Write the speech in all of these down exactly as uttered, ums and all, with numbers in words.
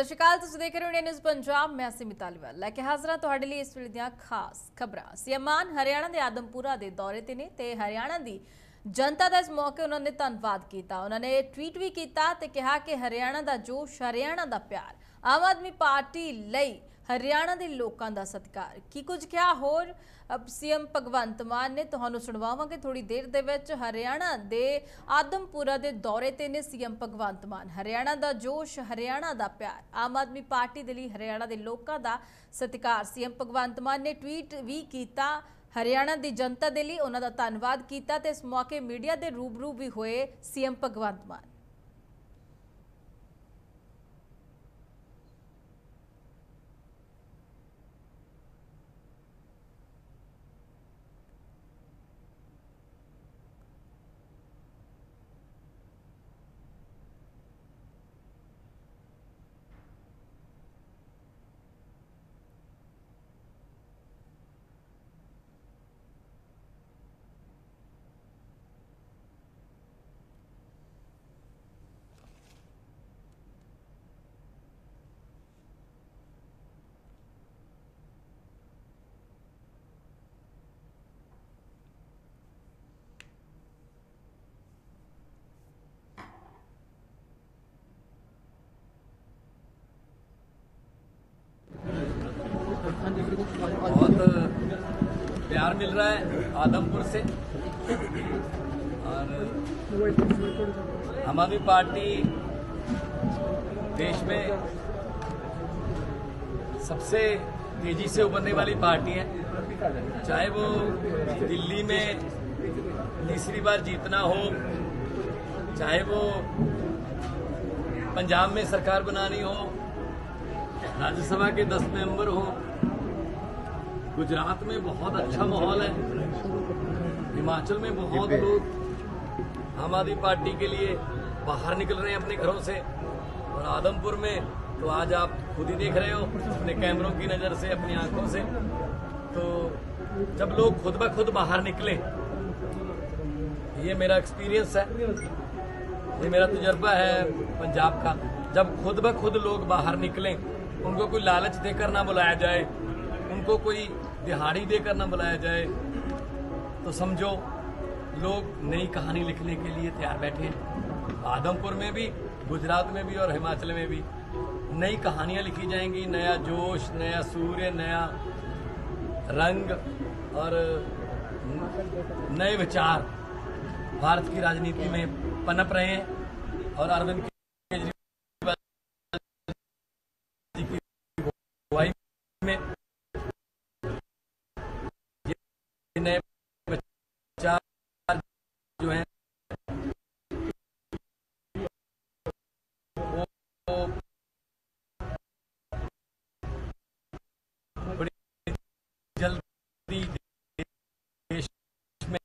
सत श्रीकाल तुसीं देख रहे हो इंडिया न्यूज़ पंजाब मैं सिमी तालीवाल लैके हाज़र तुहाडे लई इस वेले दीआं खास खबरां। सीएम मान हरियाणा के आदमपुरा के दौरे ते ने ते हरियाणा की जनता का इस मौके उन्होंने धन्नवाद किया। उन्होंने ट्वीट भी किया ते कहा कि हरियाणा का जोश हरियाणा का प्यार आम आदमी पार्टी लई हरियाणा के लोगों का सत्कार की कुछ क्या होर अब सीएम भगवंत मान ने तुहानू सुनवावांगे थोड़ी देर दे विच। हरियाणा के आदमपुरा के दौरे ते ने सीएम भगवंत मान हरियाणा का जोश हरियाणा का प्यार आम आदमी पार्टी के लिए हरियाणा के लोगों का सत्कार। सीएम भगवंत मान ने ट्वीट भी किया हरियाणा की जनता के लिए उन्हों का धन्नवाद किया। तो इस मौके मीडिया के रूबरू भी हुए सीएम भगवंत मान। प्यार मिल रहा है आदमपुर से और हम आदमी पार्टी देश में सबसे तेजी से उभरने वाली पार्टी है। चाहे वो दिल्ली में तीसरी बार जीतना हो, चाहे वो पंजाब में सरकार बनानी हो, राज्यसभा के दस मेंबर हो, गुजरात में बहुत अच्छा माहौल है, हिमाचल में बहुत लोग आम आदमी पार्टी के लिए बाहर निकल रहे हैं अपने घरों से, और आदमपुर में तो आज आप खुद ही देख रहे हो अपने कैमरों की नज़र से, अपनी आंखों से। तो जब लोग खुद ब खुद बाहर निकले, ये मेरा एक्सपीरियंस है, ये मेरा तजुर्बा है पंजाब का। जब खुद ब खुद लोग बाहर निकलें, उनको कोई लालच देकर ना बुलाया जाए, उनको कोई दिहाड़ी देकर ना बुलाया जाए, तो समझो लोग नई कहानी लिखने के लिए तैयार बैठे हैं। आदमपुर में भी, गुजरात में भी और हिमाचल में भी नई कहानियाँ लिखी जाएंगी, नया जोश, नया सूर्य, नया रंग और नए विचार भारत की राजनीति में पनप रहे हैं। और अरविंद जो है वो बड़ी जल्दी देश में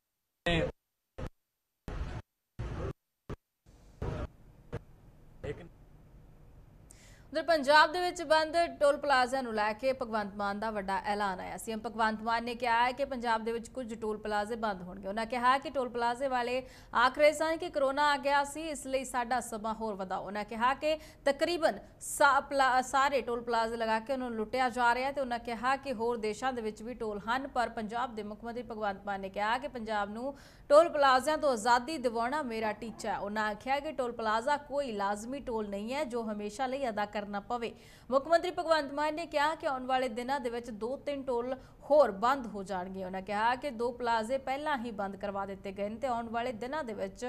उधर पंजाब दे विच बंद टोल प्लाजा नूं लैके भगवंत मान का वड्डा ऐलान आया। सीएम भगवंत मान ने कहा है कि पंजाब दे विच कुछ टोल प्लाजे बंद होणगे। उन्होंने कहा कि टोल प्लाजे वाले आख रहे सन कि करोना आ गया सी, इसलिए साडा समां होर वधाओ। उन्होंने कहा कि तकरीबन सा प्ला सारे टोल प्लाजे लगा के उन्होंने लुटिया जा रहा है। तो उन्होंने कहा कि होर देशों के विच भी टोल हैं, पर पंजाब दे मुख मंत्री भगवंत मान ने कहा कि पंजाब नूं टोल प्लाजियां तो आज़ादी दिवाउणा मेरा टीचा है। उन्होंने आख्या कि टोल प्लाजा कोई लाजमी टोल नहीं है जो हमेशा लई अदा करना पवे। मुख्य मंत्री भगवंत मान ने कहा कि आने वाले दिनों दे विच दो तीन टोल होर बंद हो जाएंगे। उन्होंने कहा कि दो प्लाजे पहला ही बंद करवा दिते गए हैं, तो आने वाले दिनों दे विच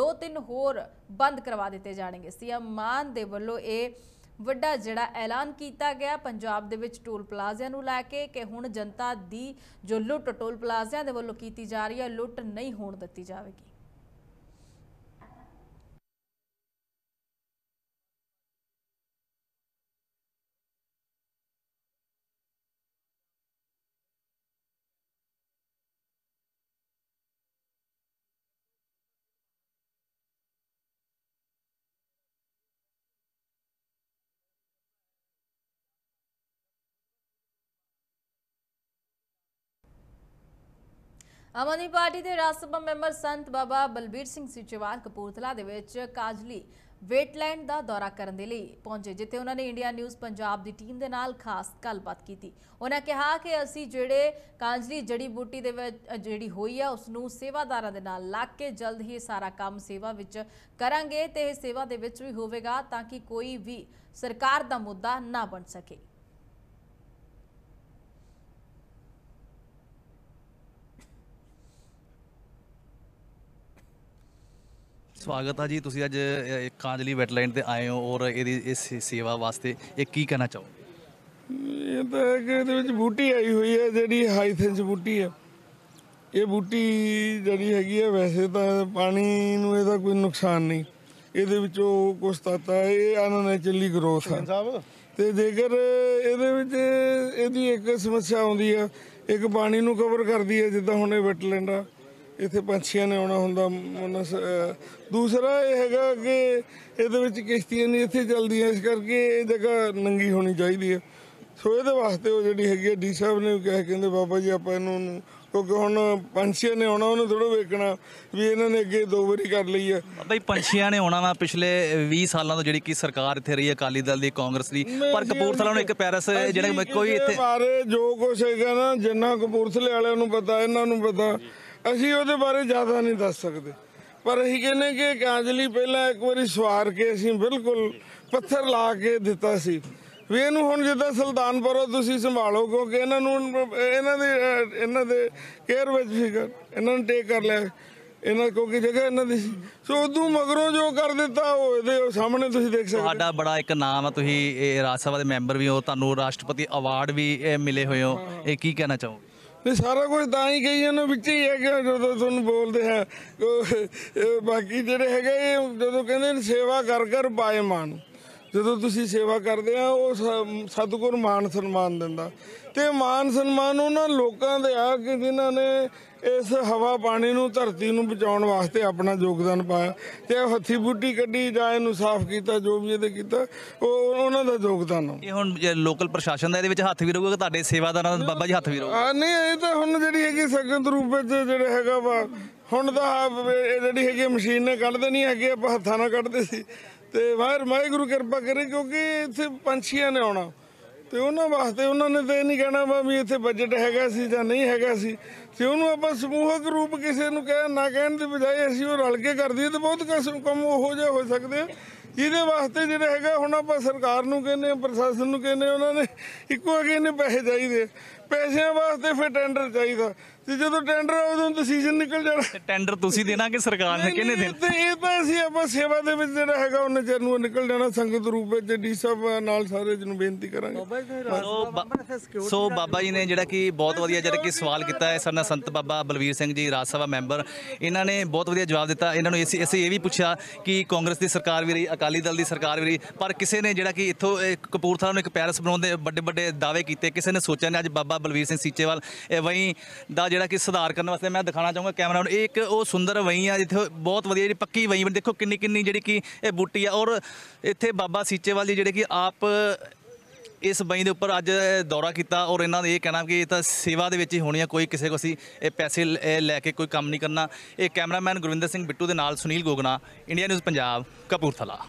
दो तीन होर बंद करवा दिते जाएंगे। सीएम मान दे वल्लों यह वड्डा जिहड़ा ऐलान किया गया पंजाब दे विच टोल प्लाजियां नूं लैके कि हुण जनता दी जो लुट टोल प्लाजियां दे वल्लों कीती जा रही है, लुट नहीं होण दित्ती जावेगी। आम आदमी पार्टी के राज्य सभा मैंबर संत बाबा बलबीर सिंह सीचेवाल कपूरथला दे विच कांजली वेटलैंड का दौरा करने पहुंचे जिथे उन्होंने इंडिया न्यूज़ पंजाब की टीम के नाल खास गलबात की। उन्होंने कहा कि असी जोड़े कांजली जड़ी बूटी जी हुई है उसनों सेवादारा दे नाल लग के जल्द ही सारा काम सेवा विच करांगे ते इह सेवा दे विच भी होवेगा ताकि कोई भी सरकार का मुद्दा ना बन सके। स्वागत है जी, तुसी अज कांजली वैटलैंड ते आए हो और इहदी इस सेवा वास्ते ये की कहना चाहोगे? ये तो इहदे विच बूटी आई हुई है जिहड़ी हाइसेंस बूटी है। ये बूटी जिहड़ी हैगी है वैसे तो पानी नूं इहदा कोई नुकसान नहीं, इहदे विचों कुछ तत्व है ये अननैचुरली ग्रोथ है ते जेकर इहदे विच इहदी एक समस्या आउंदी है एक पानी नूं कवर करदी है जिद्दां हुण ये वैटलैंड आ इतने पंछियों ने आना होंदा। दूसरा यह हैगा कि ये किश्तियां नहीं इतने चलती इस करके ये जगह नंगी होनी चाहिए है। सो ये वास्ते वो जी हैगी डी साहब ने भी कहा कहते बाबा जी आप क्योंकि हम पंछियों ने आना उन्हें थोड़ा वेखना भी इन्होंने अगे दो बारी कर ली है। भाई पंछियों ने आना ना पिछले भी सालों तो जी सरकार इतने रही है अकाली दल की कांग्रेस की पर कपूरथला एक पैरस जो कोई बारे जो कुछ है ना जिन्ना कपूरथले वालों पता इन्हों पता असी वो बारे ज़्यादा नहीं दस सकते पर अं कहने कि कांजली पहला एक बार सवार के असी बिल्कुल पत्थर ला के दिता सी भी इनू हुण जिदा सुल्तानपुरों तुसीं संभालो क्योंकि इन्हों इन्हों इन्हों के केयर विच फिकर इन्होंने टेक कर लिया इन्हों क्योंकि जगह इन्हों की सी। सो उदू मगरों जो कर दिता वो सामने तुसीं देख सकते। साडा बड़ा एक नाम है, तुसीं राज्य सभा के मैंबर भी हो, तुहानूं राष्ट्रपति अवार्ड भी मिले हुए हो, ये की कहना चाहोगे? नहीं सारा कुछ ता ही कही जाने बिच ही है कि जो तुम बोलते हैं बाकी जोड़े है जो कहते सेवा कर कर पाए मान जो तुसी सेवा करते हैं वो सतगुर मान सन्मान दिंदा ते मान सन्मान उन्होंने लोगों के आ कि जिन्होंने इस हवा पानी नूं धरती नूं बचाउण वास्ते अपना योगदान पाया ते हथी बूटी कड्डी जाए नूं साफ किया जो भी इहदे किया उन्हों का योगदान है। हुण लोकल प्रशासन का ये हथ भी रहूगा तुहाडे सेवादारां दा बाबा जी हथ भी रहूगा? नहीं ये तो हुण जिहड़ी हैगी संगत रूप जिहड़ा हैगा वा हुण तां जिहड़ी हैगी मशीन ने कढ देनी हैगी आपां हत्थां नाल कढदे सी ते वाहिर वाहिगुरू कृपा करे क्योंकि इत्थे पंछियां ने आउणा तो उन्होंने वास्ते उन्होंने तो नहीं कहना वा भी इत्थे बजट हैगा सी जां नहीं हैगा सी ते उन्होंने आपां समूहक रूप किसी नूं कह ना कहण दी बजाय असीं वो रल के कर दीए तो बहुत कम उहो जिहा हो सकदे आ जिहदे वास्ते जिहड़ा हैगा हुण आपां सरकार नूं कहने प्रशासन नूं कहने उन्होंने इक्को अगे ने पैसे चाहिए पैसों वास्ते फिर टेंडर चाहिए तो जो टेंडर आदों तो सीजन निकल जाना टेंडर तुसी देना कि सरकार ने किन्ने देना तो ये तो असी आप सेवा दे विच जिहड़ा हैगा उन्हें चर नूं निकल जाना संगत रूप में डी साहब नाल सारे जिन्हों बेनती करांगे। सो बाबा जी ने जिहड़ा कि बहुत वधिया जिहड़ा कि सवाल किया है साडा संत बाबा बलवीर सिंह जी राज्य सभा मैंबर इन्हों ने बहुत वधिया जवाब दिता। इन्होंने असीं असीं ये भी पूछा कि कांग्रेस की सरकार भी रही अकाली दल की सरकार भी रही पर किसी ने जिहड़ा कि इत्थों कपूरथला नूं इक पैरस बनाउण दे बड़े बड़े दावे कीते किसी ने सोचा नहीं अज बाबा बलवीर सिंह सीचेवाल वहीं का जोड़ा कि सुधार करने वास्ते मैं दिखाना चाहूँगा कैमरा एक वो सुंदर वहीं है जिथे बहुत वधिया जी पक्की वहीं देखो किन्नी किन्नी जी कि बूटी है और इत्थे बाबा सीचेवाल जी जी कि आप इस बई के उपर अज दौरा किया और इन्हों ये कहना कि तो सेवा दे विच ही होनी है कोई किसी को असी पैसे लैके कोई काम नहीं करना। ये कैमरामैन गुरविंदर सिंह बिट्टू के नाल Sunil Gogna India News Punjab Kapurthala.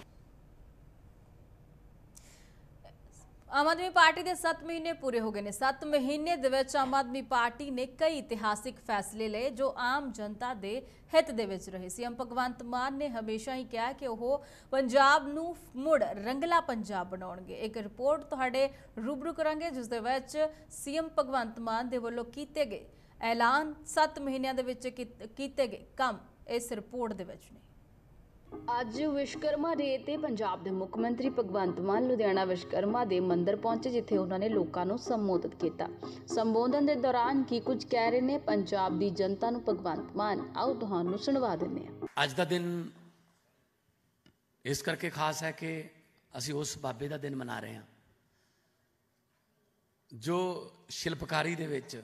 Aam Aadmi party के सत्त महीने पूरे हो गए ने। सत्त महीने दे विच आम आदमी पार्टी ने कई इतिहासिक फैसले लए जो आम जनता के हित दे विच रहे। सी एम भगवंत मान ने हमेशा ही कहा कि वह पंजाब नू मुड़ रंगला पंजाब बनाउणगे। एक रिपोर्ट तुहाडे रूबरू करांगे जिस दे विच सीएम भगवंत मान दे वल्लों कीते गए ऐलान सत्त महीनों दे विच कीते गए काम इस रिपोर्ट दे विच ने। अज विश्वकर्मा डे ते पंजाब दे मुख मंत्री भगवंत मान लुधियाना विश्वकर्मा दे मंदिर पहुंचे जिथे उन्होंने लोगों को संबोधित किया। संबोधन के दौरान की कुछ कह रहे ने पंजाब की जनता नूं भगवंत मान आओ तुहानूं सुनवा दिंदे हां। अज दा दिन इस करके खास है कि असीं उस बाबे दा दिन मना रहे हां जो शिल्पकारी दे विच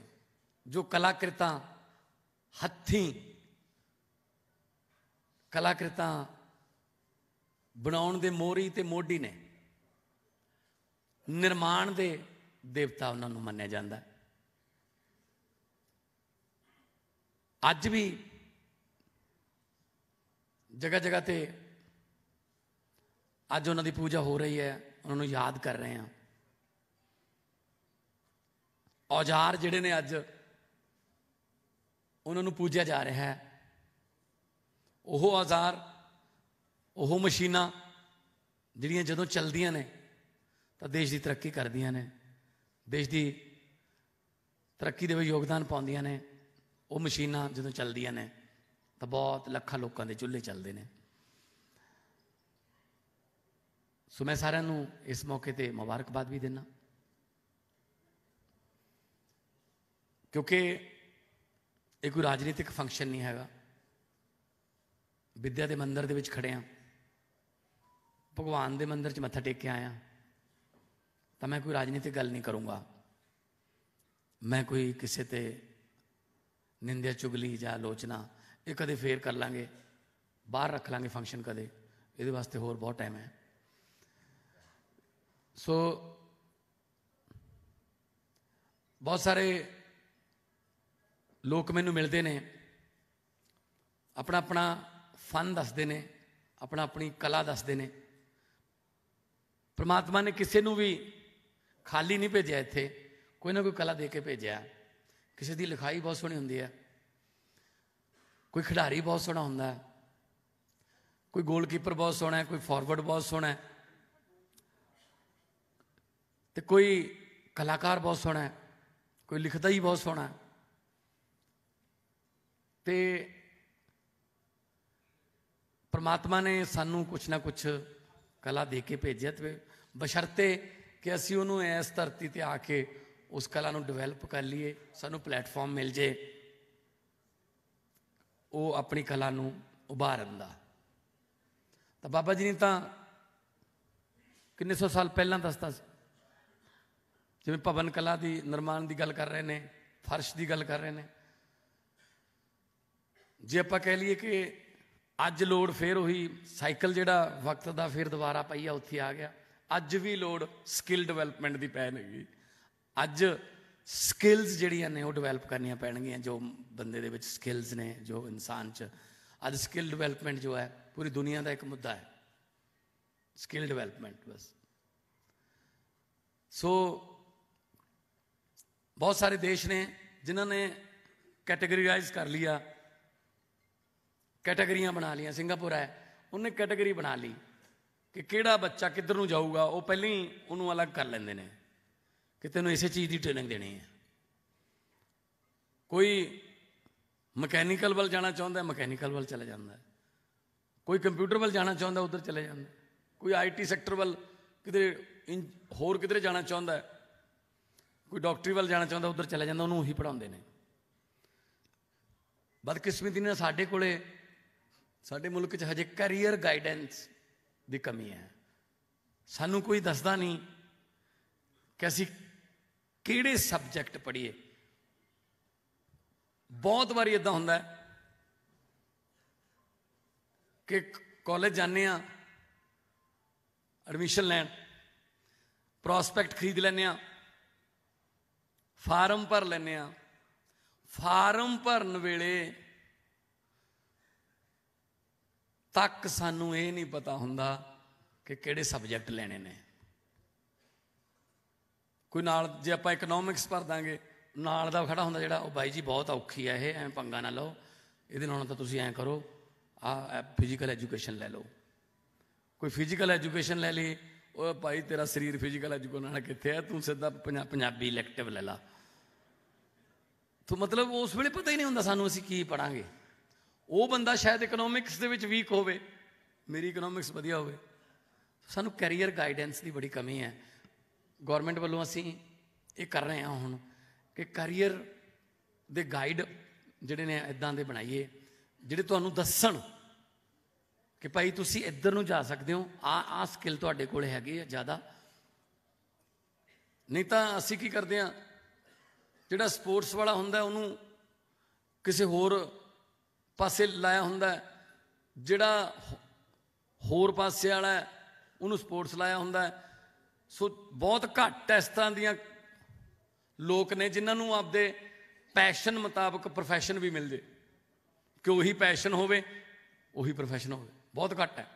जो कलाकृतां हत्थीं कलाकृतां बनाउण दे मोहरी ते मोढी ने निर्माण दे देवता उन्हां नूं मन्निया जांदा। अज भी जगह जगह ते आज उन्होंने पूजा हो रही है, उन्होंने याद कर रहे हैं। औजार जिहड़े ने अज उन्होंने पूजा जा रहा है, वो औजार वो मशीना जिहड़ियां जदों चलदियां ने तो देश की तरक्की करदियां ने, देश की तरक्की दे विच योगदान पाउंदियां ने। वो मशीना जदों चलदियां ने तो बहुत लखां लोकां दे चुल्हे चलदे ने। सो मैं सारिआं नूं इस मौके ते मुबारकबाद भी दिंदा, क्योंकि ये कोई राजनीतिक फंक्शन नहीं हैगा। विद्या के मंदिर दे विच खड़े हाँ, भगवान के मंदिर च मत्था टेक के आया, तो मैं कोई राजनीतिक गल नहीं करूँगा। मैं कोई किसी ते निंदा चुगली या आलोचना ये कदे फेर कर लांगे, बाहर रख लांगे फंक्शन कदे, ये वास्ते होर बहुत टाइम है। सो बहुत सारे लोग मैनू मिलते हैं, अपना अपना फन दसते हैं, अपना अपनी कला दसते हैं। परमात्मा ने किसी नू भी खाली नहीं भेजा, इत्थे कोई ना कोई कला दे के भेजा। किसी की लिखाई बहुत सोहनी हुंदी है, कोई खिडारी बहुत सोहना हुंदा है, कोई गोलकीपर बहुत सोहना है, कोई फॉरवर्ड बहुत सोहना है, तो कोई कलाकार बहुत सोहना है, कोई लिखता ही बहुत सोहना है। तो परमात्मा ने सानू कुछ ना कुछ कला दे के भेजिया, बशर्ते कि असीं उहनूं इस धरती ते आके उस कला नूं डिवेलप कर लीए, सानू प्लेटफॉर्म मिल जाए वो अपनी कला नूं उभारन दा। तो बाबा जी ने तो किन्ने सौ साल पहलां दसता सी, जिवें भवन कला दी निर्माण दी गल कर रहे ने, फर्श दी गल कर रहे ने। जे आपां कह लईए कि अज लोड़ फिर उही साइकल जिहड़ा वक्त दा फिर दुबारा पई आ उत्थे आ गया। अज भी लोड़ स्किल डिवेलपमेंट दी पैणगी, अज स्किल्स जिहड़ियां ने वो डिवेलप करनियां पैणगियां। जो बंदे दे विच स्किल्स ने, जो इंसान च अज स्किल डिवेलपमेंट जो है पूरी दुनिया का एक मुद्दा है, स्किल डिवेलपमेंट बस। सो बहुत सारे देश ने जिन्होंने कैटेगरीज कर लिया, कैटेगरियां बना लिया। सिंगापुर है, उन्हें कैटेगरी बना ली कि केड़ा बच्चा किधर नूं जाऊगा, वो पहले ही उन्होंने अलग कर लेंदे ने कि तेनों इस चीज़ की ट्रेनिंग देनी है। कोई मकैनिकल वाल जाना चाहता है, मकैनिकल वाल चला जाता है, कोई कंप्यूटर वाल जाना चाहता है, उधर चला जाता है, कोई आई टी सैक्टर वाल किधरे होर किधरे जाना चाहता है, कोई डॉक्टरी वाल जाना चाहता उधर चला जाता, उन्होंने ही पढ़ाते हैं। बदकिस्मती ने साडे कोले साडे मुल्क च हजे कैरियर गाइडेंस की कमी है। सानू कोई दसदा नहीं कि असीं किहड़े सबजैक्ट पढ़ीए। बहुत बारी इदां हुंदा है कि कॉलेज जाने आ एडमिशन लैन, प्रोस्पैक्ट खरीद लैने आ, फार्म भर लैने आ। फार्म भरन वेले तक सानू ये नहीं पता हुंदा कि किहड़े सबजैक्ट लैने ने। कोई नाल जे आपां इकनॉमिक्स भर देंगे, नाल दा खड़ा हुंदा जिहड़ा, ओह बाई जी बहुत औखी है ये, ऐं पंगा ना लओ इहदे नाल, तां तुसीं ऐं करो आ फिजिकल एजुकेशन लै लओ। कोई फिजिकल एजुकेशन लै लई, ओह भाई तेरा शरीर फिजिकल एजुकेशन नाल कित्थे है, तूं सीधा पंजा पंजाबी इलैक्टिव लै ला। तो मतलब उस वेले पता ही नहीं हुंदा सानू असीं की पढ़ांगे। ओह बंदा शायद इकनॉमिक्स दे विच वीक होवे, मेरी इकनॉमिक्स वधिया होवे। सानू कैरियर गाइडेंस की बड़ी कमी है। गौरमेंट वालों असी ये कर रहे हैं हुण कि कैरियर दे गाइड जिहड़े ने इदां दे बनाइए जिहड़े तुहानूं दस्सण कि भाई तुसीं इधर नूं जा सकदे हो, आ आ स्किल तुहाडे कोल हैगी है ज़्यादा। नहीं तां असी की करदे हां, जिहड़ा स्पोर्ट्स वाला हुंदा उहनूं किसी होर पासे लाया हुंदा, जिहड़ा होर पासे वाला उहनूं स्पोर्ट्स लाया हुंदा। सो बहुत घट इस तरह दियां लोग ने जिन्होंने आपदे पैशन मुताबक प्रोफैशन भी मिल जाए कि वही पैशन होवे वही प्रोफैशन होवे, बहुत घट है।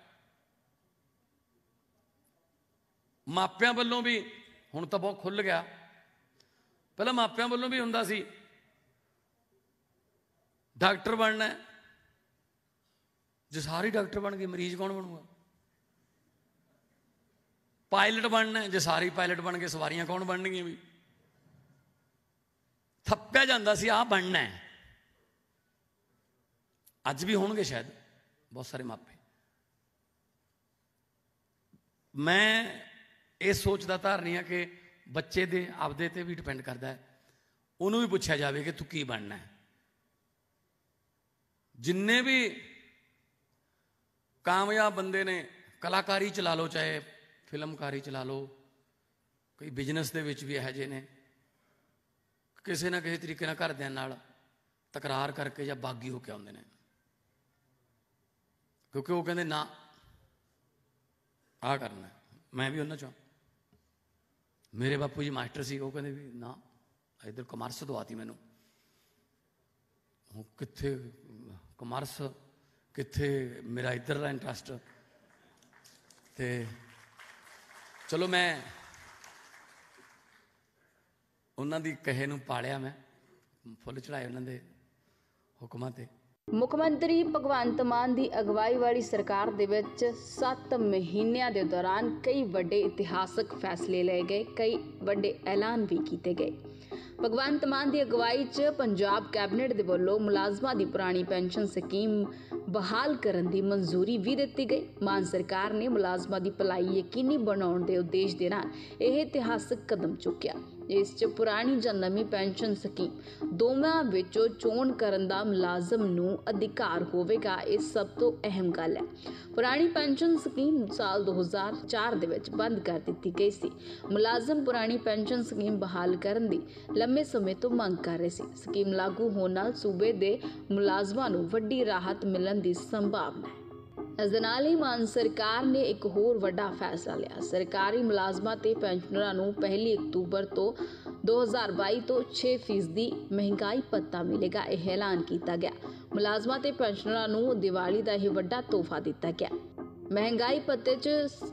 ਮਾਪਿਆਂ ਵੱਲੋਂ ਵੀ ਹੁਣ ਤਾਂ ਬਹੁਤ ਖੁੱਲ ਗਿਆ, ਪਹਿਲਾਂ ਮਾਪਿਆਂ ਵੱਲੋਂ ਵੀ ਹੁੰਦਾ ਸੀ ਡਾਕਟਰ ਬਣਨਾ ਹੈ, ਜੇ ਸਾਰੇ ਡਾਕਟਰ ਬਣ ਗਏ ਮਰੀਜ਼ ਕੌਣ ਬਣੂਗਾ? ਪਾਇਲਟ ਬਣਨਾ ਹੈ, ਜੇ ਸਾਰੇ ਪਾਇਲਟ ਬਣ ਗਏ ਸਵਾਰੀਆਂ ਕੌਣ ਬਣਨਗੀਆਂ? ਵੀ ਥੱਪਿਆ ਜਾਂਦਾ ਸੀ ਆਹ ਬਣਨਾ ਹੈ। ਅੱਜ ਵੀ ਹੋਣਗੇ ਸ਼ਾਇਦ ਬਹੁਤ ਸਾਰੇ ਮਾਪੇ। मैं ये सोचता धारनी हाँ कि बच्चे दे आपदे ते भी डिपेंड करता है, उन्होंने भी पूछा जाए कि तू की बनना है। जिन्ने भी कामयाब बंदे ने कलाकारी चला लो, चाहे फिल्मकारी चला लो, कोई बिजनेस के विच भी है जिन्हें किसी ना किसी तरीके ना घरदियां नाल तकरार करके या बागी होके आउंदे ने, क्योंकि वो कहंदे ना आ करना है। मैं भी होना चाहूँ, मेरे बापू जी मास्टर से, वो कहते भी ना इधर कॉमर्स दवाती मैनू, हूँ कितने कॉमर्स कितने मेरा इधर का इंट्रस्ट। तो चलो मैं उन्होंने कहे नूं पालिया, मैं फुल चढ़ाए उन्होंने हुक्मां ते। ਮੁੱਖਮੰਤਰੀ ਭਗਵੰਤ ਮਾਨ ਦੀ ਅਗਵਾਈ ਵਾਲੀ ਸਰਕਾਰ ਦੇ ਵਿੱਚ ਸੱਤ ਮਹੀਨਿਆਂ ਦੇ ਦੌਰਾਨ ਕਈ ਵੱਡੇ ਇਤਿਹਾਸਕ ਫੈਸਲੇ ਲਏ ਗਏ, ਕਈ ਵੱਡੇ ਐਲਾਨ ਵੀ ਕੀਤੇ ਗਏ। ਭਗਵੰਤ ਮਾਨ ਦੀ ਅਗਵਾਈ 'ਚ ਪੰਜਾਬ ਕੈਬਨਿਟ ਦੇ ਵੱਲੋਂ ਮੁਲਾਜ਼ਮਾਂ ਦੀ ਪੁਰਾਣੀ ਪੈਨਸ਼ਨ ਸਕੀਮ ਬਹਾਲ ਕਰਨ ਦੀ ਮਨਜ਼ੂਰੀ ਵੀ ਦਿੱਤੀ ਗਈ। ਮਾਨ ਸਰਕਾਰ ਨੇ ਮੁਲਾਜ਼ਮਾਂ ਦੀ ਭਲਾਈ ਯਕੀਨੀ ਬਣਾਉਣ ਦੇ ਉਦੇਸ਼ ਦੇ ਨਾਲ ਇਹ ਇਤਿਹਾਸਕ ਕਦਮ ਚੁੱਕਿਆ। ਇਸ 'ਚ ਪੁਰਾਣੀ ਜਾਂ ਨਵੀਂ ਪੈਨਸ਼ਨ ਸਕੀਮ ਦੋਵਾਂ ਵਿੱਚੋਂ ਚੋਣ ਕਰਨ ਦਾ ਮੁਲਾਜ਼ਮ ਨੂੰ ਅਧਿਕਾਰ ਹੋਵੇਗਾ। ਇਹ ਸਭ ਤੋਂ ਅਹਿਮ ਗੱਲ ਹੈ। ਪੁਰਾਣੀ ਪੈਨਸ਼ਨ ਸਕੀਮ ਸਾਲ ਦੋ ਹਜ਼ਾਰ ਚਾਰ ਦੇ ਵਿੱਚ ਬੰਦ ਕਰ ਦਿੱਤੀ ਗਈ ਸੀ। ਮੁਲਾਜ਼ਮ ਪੁਰਾਣੀ ਪੈਨਸ਼ਨ ਸਕੀਮ ਬਹਾਲ ਕਰਨ ਦੀ ਲੰਮੇ ਸਮੇਂ ਤੋਂ ਮੰਗ ਕਰ ਰਹੇ ਸੀ। ਸਕੀਮ ਲਾਗੂ ਹੋਣ ਨਾਲ ਸੂਬੇ ਦੇ ਮੁਲਾਜ਼ਮਾਂ ਨੂੰ ਵੱਡੀ ਰਾਹਤ ਮਿਲਣ ਦੀ ਸੰਭਾਵਨਾ ਹੈ। ਇਸ ਦੇ ਨਾਲ ਹੀ ਮਾਨ ਸਰਕਾਰ ਨੇ ਇੱਕ ਹੋਰ ਵੱਡਾ ਫੈਸਲਾ ਲਿਆ। ਸਰਕਾਰੀ ਮੁਲਾਜ਼ਮਾਂ ਤੇ ਪੈਨਸ਼ਨਰਾਂ ਨੂੰ ਪਹਿਲੀ ਅਕਤੂਬਰ ਤੋਂ ਦੋ ਹਜ਼ਾਰ ਬਾਈ ਤੋਂ ਛੇ ਫੀਸਦੀ ਮਹਿੰਗਾਈ ਭੱਤਾ ਮਿਲੇਗਾ। ਇਹ ਐਲਾਨ ਕੀਤਾ ਗਿਆ। ਮੁਲਾਜ਼ਮਾਂ ਤੇ ਪੈਨਸ਼ਨਰਾਂ ਨੂੰ ਦੀਵਾਲੀ ਦਾ ਇਹ ਵੱਡਾ ਤੋਹਫਾ ਦਿੱਤਾ ਗਿਆ। ਮਹਿੰਗਾਈ ਭੱਤੇ 'ਚ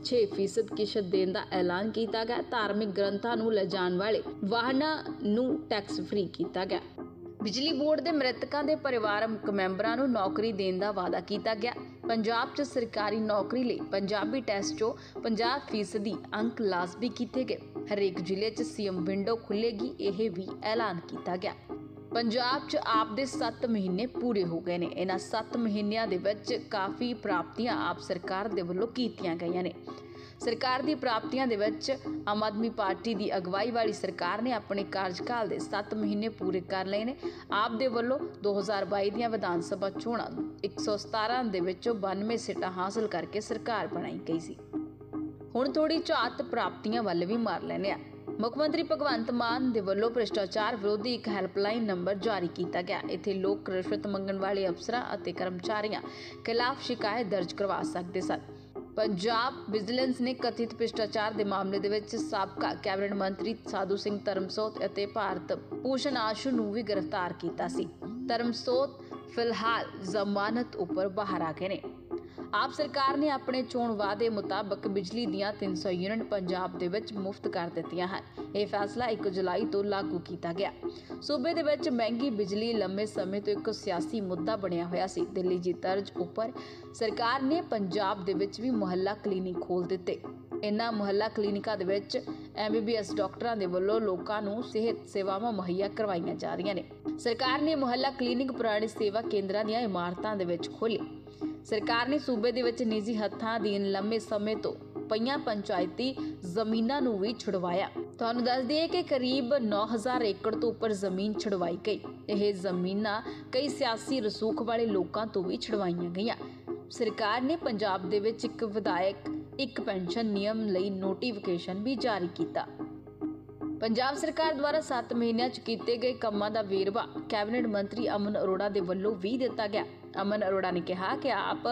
ਛੇ ਫੀਸਦ ਕਿਸ਼ਤ ਦੇਣ ਦਾ ਐਲਾਨ ਕੀਤਾ ਗਿਆ। ਧਾਰਮਿਕ ਗ੍ਰੰਥਾਂ ਨੂੰ ਲਿਜਾਣ ਵਾਲੇ ਵਾਹਨਾਂ ਨੂੰ ਟੈਕਸ ਫ੍ਰੀ ਕੀਤਾ ਗਿਆ। ਬਿਜਲੀ ਬੋਰਡ ਦੇ ਮ੍ਰਿਤਕਾਂ ਦੇ ਪਰਿਵਾਰਕ ਮੈਂਬਰਾਂ ਨੂੰ ਨੌਕਰੀ ਦੇਣ ਦਾ ਵਾਅਦਾ ਕੀਤਾ ਗਿਆ। पंजाब च सरकारी नौकरी लिए पंजाबी टैस्ट चो पंजाब फीसदी अंक लाजमी किए गए। हरेक जिले च सीएम विंडो खुलेगी, यह भी ऐलान किया गया। पंजाब च आप दे सत्त महीने पूरे हो गए ने। इन्हां सत्त महीनों दे विच काफ़ी प्राप्तियां आप सरकार दे वल्लों कीतियां गईयां ने। सरकार दी प्राप्तियां दे विच आम आदमी पार्टी दी अगवाई वाली सरकार ने अपने कार्यकाल दे सत्त महीने पूरे कर लए ने। आप दे वल्लों ਦੋ ਹਜ਼ਾਰ ਬਾਈ ਦੀਆਂ ਵਿਧਾਨ ਸਭਾ ਚੋਣਾਂ ਇੱਕ ਸੌ ਸਤਾਰਾਂ ਦੇ ਵਿੱਚੋਂ ਬਾਨਵੇਂ ਸੀਟਾਂ ਹਾਸਲ ਕਰਕੇ ਸਰਕਾਰ ਬਣਾਈ ਗਈ ਸੀ। ਹੁਣ ਥੋੜੀ ਝਾਤ ਪ੍ਰਾਪਤੀਆਂ ਵੱਲ ਵੀ ਮਾਰ ਲੈਨੇ ਆ। ਮੁੱਖ ਮੰਤਰੀ ਭਗਵੰਤ ਮਾਨ ਦੇ ਵੱਲੋਂ ਭ੍ਰਿਸ਼ਟਾਚਾਰ ਵਿਰੋਧੀ ਇੱਕ ਹੈਲਪਲਾਈਨ ਨੰਬਰ ਜਾਰੀ ਕੀਤਾ ਗਿਆ। ਇੱਥੇ ਲੋਕ ਰਿਸ਼ਵਤ ਮੰਗਣ ਵਾਲੇ ਅਫਸਰਾਂ ਅਤੇ ਕਰਮਚਾਰੀਆਂ ਖਿਲਾਫ ਸ਼ਿਕਾਇਤ ਦਰਜ ਕਰਵਾ ਸਕਦੇ ਸਨ। पंजाब विजिलेंस ने कथित भ्रिष्टाचार के मामले दे विच साबका कैबिनेट मंत्री साधु सिंह धर्मसोत अते भारत भूषण आशू नूं भी गिरफ्तार कीता सी। धर्मसोत फिलहाल जमानत उपर बाहर आ गए ने। आप सरकार ने अपने चोण वादे मुताबक बिजली दियां तीन सौ यूनिट पंजाब दे विच मुफ्त कर दित्तियां हन। यह फैसला एक जुलाई तो लागू किया गया। सूबे दे विच महंगी बिजली लंबे समय तो एक सियासी मुद्दा बनिया होया सी। दिल्ली की तर्ज उपर सरकार ने पंजाब दे विच भी मुहल्ला क्लीनिक खोल दिते। इन्हां मुहल्ला क्लीनिका दे विच एम बी बी एस डॉक्टरां दे वल्लों लोकां नूं सेहत सेवावां मुहैया करवाईयां जा रहीयां ने। सरकार ने मुहल्ला क्लीनिक पुराने सेवा केंद्रां दीयां इमारतां दे विच खोले। सरकार ने सूबे दे विच निजी हत्थां अधीन लंबे समय तो पईयां पंचायती ज़मीनां नूं भी छुड़वाया। तुहानूं दस दईए कि करीब नौ हज़ार एकड़ तो उपर जमीन छुड़वाई गई। यह ज़मीनां कई सियासी रसूख वाले लोकां तो भी छुड़वाईयां गईयां। सरकार ने पंजाब दे विच इक विधायक ਇੱਕ ਪੈਨਸ਼ਨ ਨਿਯਮ ਲਈ ਨੋਟੀਫਿਕੇਸ਼ਨ ਵੀ ਜਾਰੀ ਕੀਤਾ। पंजाब सरकार द्वारा सात महीनों च कीते गए कामां दा वेरवा कैबिनेट मंत्री अमन अरोड़ा दे वल्लों वी दित्ता गया। अमन अरोड़ा ने कहा कि आप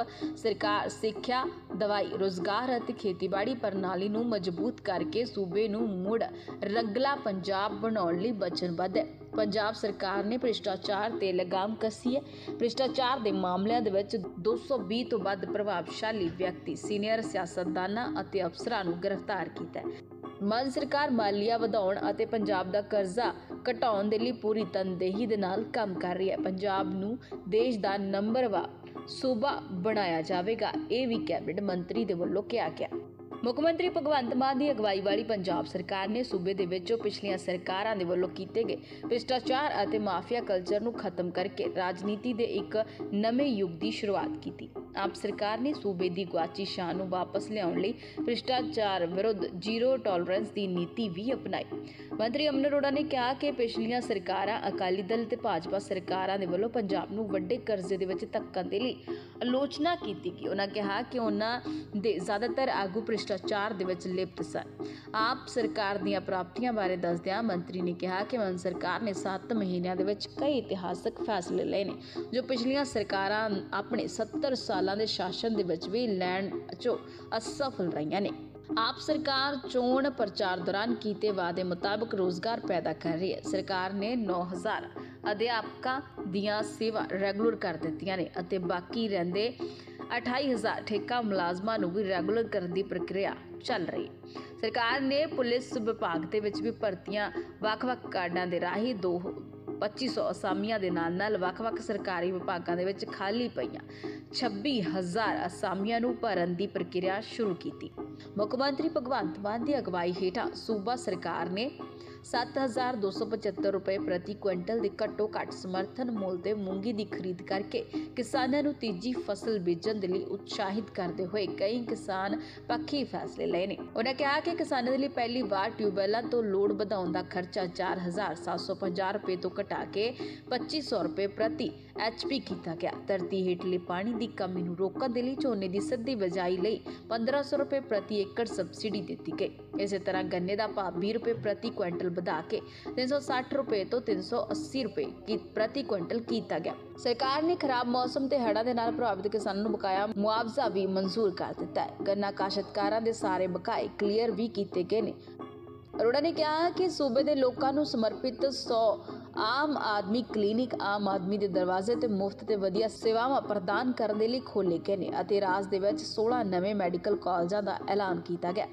सरकार सिक्ख्या, दवाई, रोजगार अते खेतीबाड़ी प्रणाली नूं मजबूत करके सूबे नूं मुड़ रंगला पंजाब बनाउण लई वचनबद्ध है। पंजाब सरकार ने भ्रिष्टाचार ते लगाम कसी है। भ्रिष्टाचार दे मामलिਆਂ ਦੇ ਵਿੱਚ दो सौ बीस ਤੋਂ ਵੱਧ ਪ੍ਰਭਾਵਸ਼ਾਲੀ ਵਿਅਕਤੀ, ਸੀਨੀਅਰ ਸਿਆਸਤਦਾਨਾਂ ਅਤੇ ਅਫਸਰਾਂ ਨੂੰ ਗ੍ਰਿਫਤਾਰ ਕੀਤਾ ਹੈ। ਮਨ ਸਰਕਾਰ ਮਾਲੀਆ ਵਧਾਉਣ ਅਤੇ ਪੰਜਾਬ ਦਾ ਕਰਜ਼ਾ ਘਟਾਉਣ ਦੇ ਲਈ ਪੂਰੀ ਤਨਦੇਹੀ ਦੇ ਨਾਲ ਕੰਮ ਕਰ ਰਹੀ ਹੈ। ਪੰਜਾਬ ਨੂੰ ਦੇਸ਼ ਦਾ ਨੰਬਰ वन ਸੂਬਾ ਬਣਾਇਆ ਜਾਵੇਗਾ, ਇਹ ਵੀ ਕੈਬਨਿਟ ਮੰਤਰੀ ਦੇ ਵੱਲੋਂ ਕਿਹਾ ਗਿਆ। मुख्यमंत्री भगवंत मान की अगवाई वाली पंजाब सरकार ने सूबे के पिछलियां सरकारां दे वल्लों कीते गए भ्रिष्टाचार और माफिया कल्चर नूं खत्म करके राजनीति दे एक नवे युग की शुरुआत की। आप सरकार ने सूबे की गुआची शान नूं वापस लियाउण लई भ्रिष्टाचार विरुद्ध जीरो टॉलरेंस की नीति भी अपनाई। मंत्री अमन अरोड़ा ने कहा कि पिछलियां सरकारां अकाली दल ते भाजपा सरकारां दे वल्लों पंजाब नूं वड्डे कर्जे दे विच धक्कण दे लई आलोचना की गई। उन्होंने कहा कि उन्होंने दे ज़्यादातर आगू भ्रिष्टाचार दे विच लिप्त सन। आप सरकार दीआं प्राप्तियां बारे दसदिआं मंत्री ने कहा कि मन सरकार ने सत्त महीनों दे विच कई इतिहासक फैसले लए ने जो पिछलियां सरकारां अपने सत्तर साल दे शासन दे विच भी लैण चो असफल रहियां ने। आप सरकार चोण प्रचार दौरान कीते वादे मुताबिक रोजगार पैदा कर रही है। सरकार ने नौ हज़ार अध्यापकों दियां सेवा रेगुलर कर दित्तियां ने अते बाकी रहिंदे अठाई हज़ार ठेका मुलाजमां नूं भी रेगुलर करने की प्रक्रिया चल रही है। सरकार ने पुलिस विभाग दे विच भी भर्तियां वख-वख कार्डां दे राही दो पच्ची सौ असामियां दे नाल नाल वख-वख सरकारी विभागां दे विच खाली पईयां छब्बी हज़ार असामियां नूं भरन दी प्रक्रिया शुरू की। मुख्यमंत्री भगवंत मान की अगवाई हेठा सूबा सरकार ने सत्त हज़ार दो सौ पचहत्तर रुपये प्रति क्विंटल के घट्टो घट्ट समर्थन मुल से मूंगी की खरीद करके किसानों को तीजी फसल बीजन के लिए उत्साहित करते हुए कई किसान पक्षी फैसले लए ने। उन्होंने कहा कि किसानों के लिए पहली बार ट्यूबवैलों तो लोड बढ़ाने का खर्चा चार हज़ार सात सौ पचास रुपये तो घटा के पच्ची सौ रुपये प्रति एच पी किया गया। धरती हेठले पानी की कमी को रोकने के लिए झोने की सीधी बिजाई लिए पंद्रह सौ रुपये प्रति एकड़ सबसिडी दी गई। इस तरह गन्ने का भाव बीस रुपये प्रति क्विंटल बढ़ा के तीन सौ साठ रुपये तो तीन सौ अस्सी रुपये प्रति क्विंटल किया गया। सरकार ने खराब मौसम ते हड़ां दे नाल प्रभावित किसानों नूं बकाया मुआवजा भी मंजूर कर दिता है। गन्ना काश्तकारां दे सारे बकाए क्लीयर भी कीते गए ने। अरोड़ा ने कहा कि सूबे दे लोकां नूं समर्पित सौ आम आदमी क्लीनिक आम आदमी के दरवाजे ते मुफ्त ते वधिया सेवावां प्रदान करने लई खोले गए ने अते राज दे विच सोलह नवे मैडिकल कॉलेजां दा ऐलान किया गया।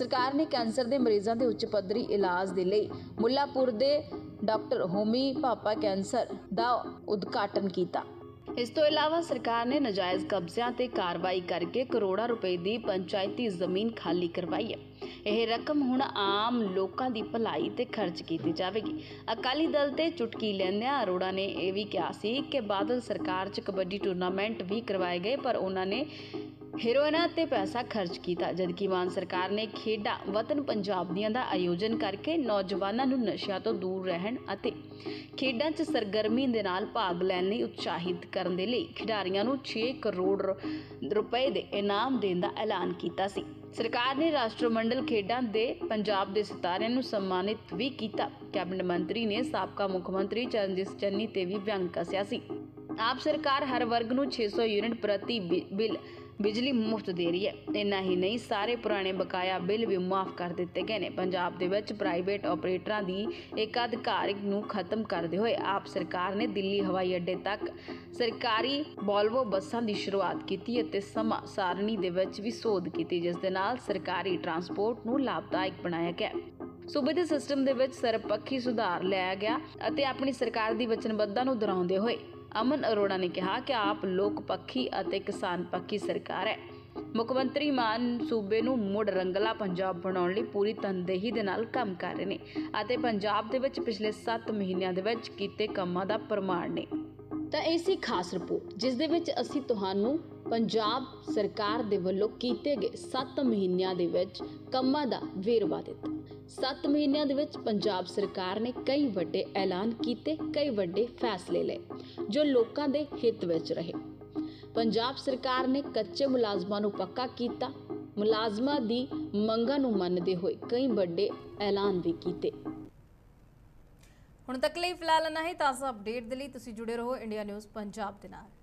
सरकार ने कैंसर के मरीजों के उच्च पद्धरी इलाज दे लई मुलापुर दे डॉक्टर होमी पापा कैंसर दा उद्घाटन किया। इस तो इलावा सरकार ने नजायज़ कब्ज़ियां ते कार्रवाई करके करोड़ों रुपए की पंचायती जमीन खाली करवाई है। यह रकम हुण आम लोगों की भलाई ते खर्च की जाएगी। अकाली दल ते चुटकी लैंदियां अरोड़ा ने यह भी कहा सी कि बादल सरकार च कबड्डी टूर्नामेंट भी करवाए गए पर उन्होंने हीरोइना ते पैसा खर्च किया, जबकि मान सरकार ने खेडा वतन पंजाब दियां दा आयोजन करके नौजवानों नूं नशियां तो दूर रहन अते खेडां च सरगर्मी दे नाल भाग लैण लई उत्साहित करन दे लई खिडारियां नूं छे करोड़ रुपए दे इनाम देण दा ऐलान कीता सी। सरकार ने राष्ट्रमंडल खेडां दे पंजाब दे सितारियां नूं सम्मानित भी कीता। कैबिनेट मंत्री ने साबका मुख्यमंत्री चरणजीत चन्नी ते भी व्यंग कसिया सी। आप सरकार हर वर्ग नूं छे सौ यूनिट प्रति बिल बिजली मुफ्त दे रही है। इन्ना ही नहीं सारे पुराने बकाया बिल भी माफ़ कर दिए गए हैं। पंजाब के विच प्राइवेट ऑपरेटर की एकाधिकारिक नूं खत्म करते हुए आप सरकार ने दिल्ली हवाई अड्डे तक सरकारी वॉल्वो बसां की शुरुआत की अते समा सारणी दे विच भी सोध की जिस दे नाल सरकारी ट्रांसपोर्ट नूं लाभदायक बनाया गया। सूबे के सिस्टम के विच सर्वपक्षी सुधार लाया गया अते अपनी सरकार की वचनबद्धता नूं दोहराउंदे होए अमन अरोड़ा ने कहा कि आप लोक पक्षी अते किसान पक्षी सरकार है। मुख्यमंत्री मान सूबे नूं मुड़ रंगला पंजाब बनाउण लई पूरी तनदेही दे नाल काम कर रहे ने अते पंजाब दे विच पिछले सत्त महीनों दे विच कीते कामां दा प्रमाण ने। तां इसी खास रिपोर्ट जिस दे विच असीं तुहानूं पंजाब सरकार दे वल्लों कीते गए सत्त महीनों दे विच कामां दा वेरवा दित्ता। सत्त महीनों के विच पंजाब सरकार ने कई वड्डे ऐलान किए, कई वड्डे फैसले ले जो लोगों के हित में रहे। पंजाब सरकार ने कच्चे मुलाजमां नूं पक्का किया, मुलाजमां दी मंगां नूं मनदे होए कई वड्डे ऐलान भी किए। हुण तक लई फिलहाल इन्ना ही। ताज़ा अपडेट दे लई तुसीं जुड़े रहो इंडिया न्यूज़ पंजाब दे नाल।